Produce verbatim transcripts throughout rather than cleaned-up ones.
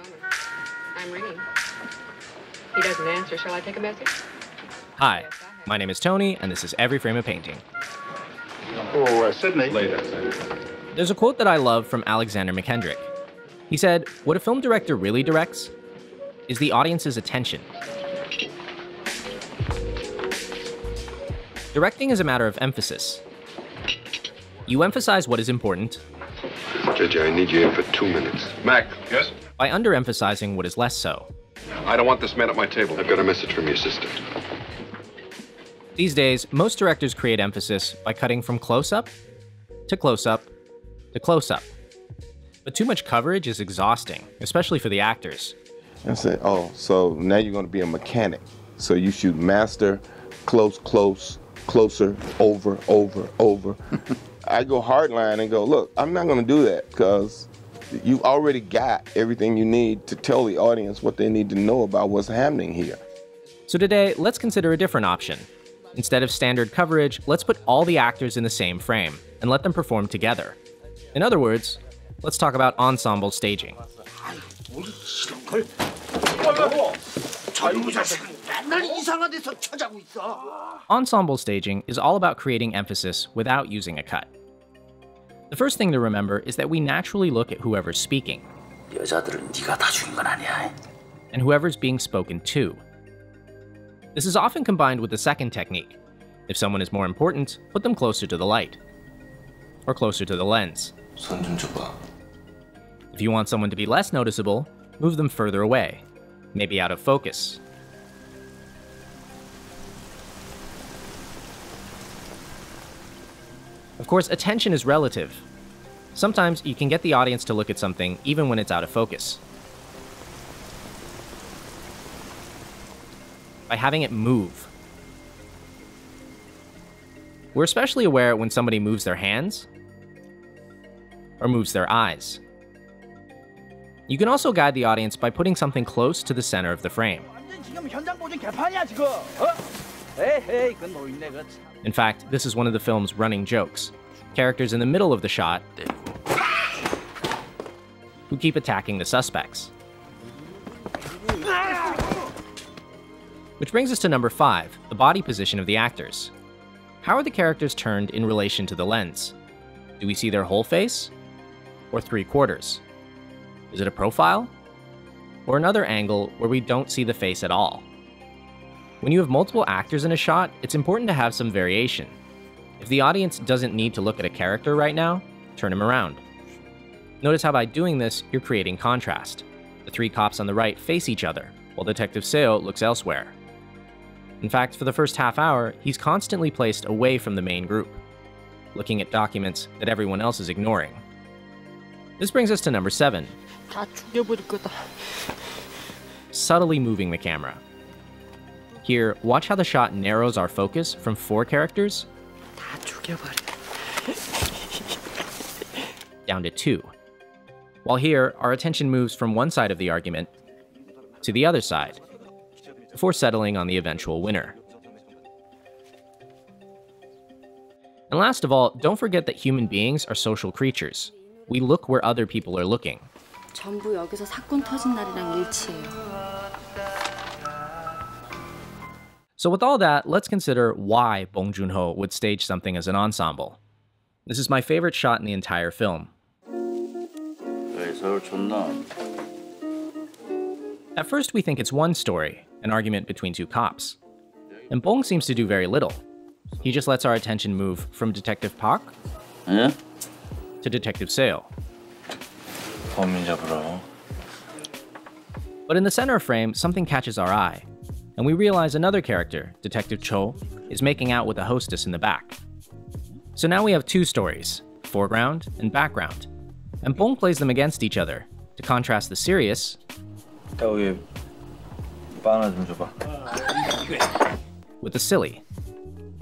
moment. I'm ringing. He doesn't answer. Shall I take a message? Hi, my name is Tony, and this is Every Frame a Painting. Oh, uh, Sydney. Later. There's a quote that I love from Alexander McKendrick. He said, "What a film director really directs is the audience's attention." Directing is a matter of emphasis. You emphasize what is important. Judge, I need you here for two minutes. Mac. Yes? By underemphasizing what is less so. I don't want this man at my table. I've got a message from your sister. These days, most directors create emphasis by cutting from close-up to close-up to close-up. But too much coverage is exhausting, especially for the actors. I said, oh, so now you're going to be a mechanic. So you shoot master, close, close, closer, over, over, over. I go hardline and go, look, I'm not going to do that because you've already got everything you need to tell the audience what they need to know about what's happening here. So today, let's consider a different option. Instead of standard coverage, let's put all the actors in the same frame and let them perform together. In other words, let's talk about ensemble staging. Ensemble staging is all about creating emphasis without using a cut. The first thing to remember is that we naturally look at whoever's speaking and whoever's being spoken to. This is often combined with the second technique. If someone is more important, put them closer to the light or closer to the lens. If you want someone to be less noticeable, move them further away, maybe out of focus. Of course, attention is relative. Sometimes you can get the audience to look at something even when it's out of focus, by having it move. We're especially aware when somebody moves their hands or moves their eyes. You can also guide the audience by putting something close to the center of the frame. In fact, this is one of the film's running jokes. Characters in the middle of the shot who keep attacking the suspects. Which brings us to number five, the body position of the actors. How are the characters turned in relation to the lens? Do we see their whole face or three quarters? Is it a profile? Or another angle where we don't see the face at all? When you have multiple actors in a shot, it's important to have some variation. If the audience doesn't need to look at a character right now, turn him around. Notice how by doing this, you're creating contrast. The three cops on the right face each other, while Detective Seo looks elsewhere. In fact, for the first half hour, he's constantly placed away from the main group, looking at documents that everyone else is ignoring. This brings us to number seven. Subtly moving the camera. Here, watch how the shot narrows our focus from four characters down to two. While here, our attention moves from one side of the argument to the other side before settling on the eventual winner. And last of all, don't forget that human beings are social creatures. We look where other people are looking. So with all that, let's consider why Bong Joon-ho would stage something as an ensemble. This is my favorite shot in the entire film. At first, we think it's one story, an argument between two cops. And Bong seems to do very little. He just lets our attention move from Detective Park yeah. to Detective Seo. But in the center frame, something catches our eye. And we realize another character, Detective Cho, is making out with a hostess in the back. So now we have two stories, foreground and background, and Bong plays them against each other to contrast the serious with the silly.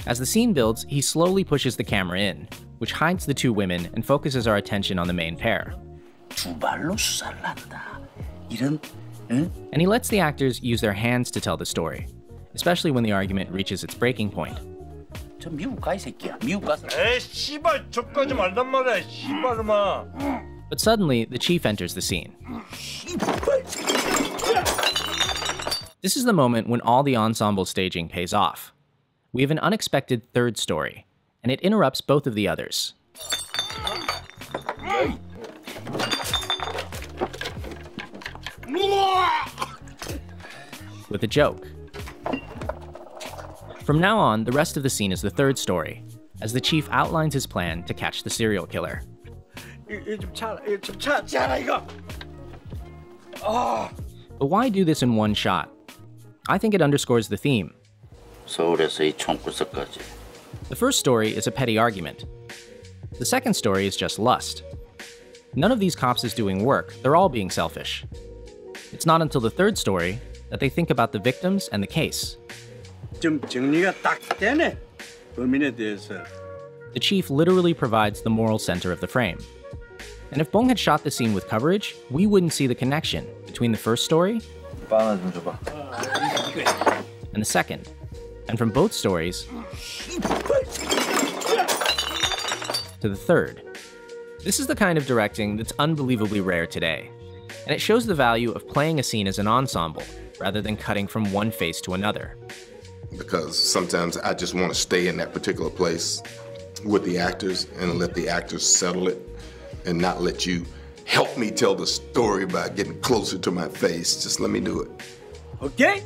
As the scene builds, he slowly pushes the camera in, which hides the two women and focuses our attention on the main pair. And he lets the actors use their hands to tell the story, especially when the argument reaches its breaking point. But suddenly, the chief enters the scene. This is the moment when all the ensemble staging pays off. We have an unexpected third story, and it interrupts both of the others. With a joke. From now on, the rest of the scene is the third story, as the chief outlines his plan to catch the serial killer. But why do this in one shot? I think it underscores the theme. The first story is a petty argument. The second story is just lust. None of these cops is doing work, they're all being selfish. It's not until the third story that they think about the victims and the case. The chief literally provides the moral center of the frame. And if Bong had shot the scene with coverage, we wouldn't see the connection between the first story and the second. And from both stories to the third. This is the kind of directing that's unbelievably rare today. And it shows the value of playing a scene as an ensemble, rather than cutting from one face to another. Because sometimes I just want to stay in that particular place with the actors and let the actors settle it and not let you help me tell the story by getting closer to my face. Just let me do it. Okay?